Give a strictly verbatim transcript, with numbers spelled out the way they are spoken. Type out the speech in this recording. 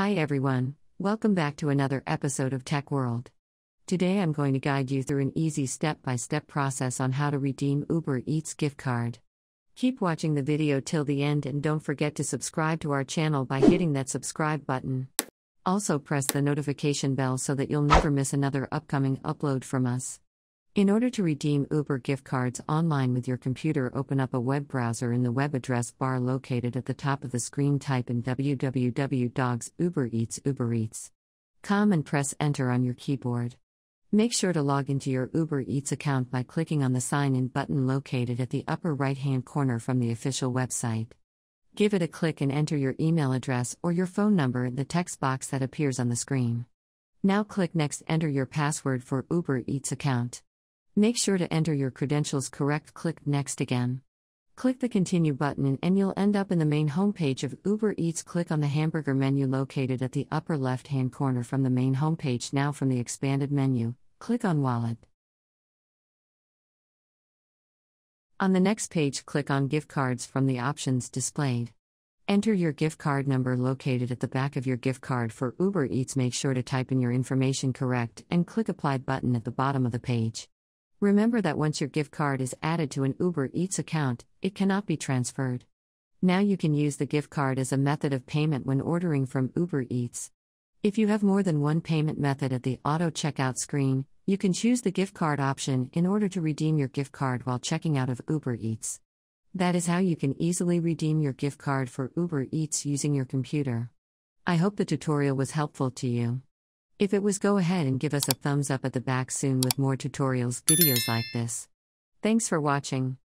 Hi everyone, welcome back to another episode of Tech World. Today I'm going to guide you through an easy step-by-step process on how to redeem Uber Eats gift card. Keep watching the video till the end and don't forget to subscribe to our channel by hitting that subscribe button. Also press the notification bell so that you'll never miss another upcoming upload from us. In order to redeem Uber gift cards online with your computer, open up a web browser. In the web address bar located at the top of the screen, type in w w w dot uber eats uber eats dot com and press enter on your keyboard. Make sure to log into your Uber Eats account by clicking on the sign in button located at the upper right-hand corner from the official website. Give it a click and enter your email address or your phone number in the text box that appears on the screen. Now click next, enter your password for Uber Eats account. Make sure to enter your credentials correct, click Next again. Click the Continue button and you'll end up in the main homepage of Uber Eats. Click on the hamburger menu located at the upper left-hand corner from the main homepage. Now from the expanded menu, click on Wallet. On the next page, click on Gift Cards from the options displayed. Enter your gift card number located at the back of your gift card for Uber Eats. Make sure to type in your information correct and click Apply button at the bottom of the page. Remember that once your gift card is added to an Uber Eats account, it cannot be transferred. Now you can use the gift card as a method of payment when ordering from Uber Eats. If you have more than one payment method, at the auto checkout screen, you can choose the gift card option in order to redeem your gift card while checking out of Uber Eats. That is how you can easily redeem your gift card for Uber Eats using your computer. I hope the tutorial was helpful to you. If it was, go ahead and give us a thumbs up at the back soon with more tutorials videos like this. Thanks for watching.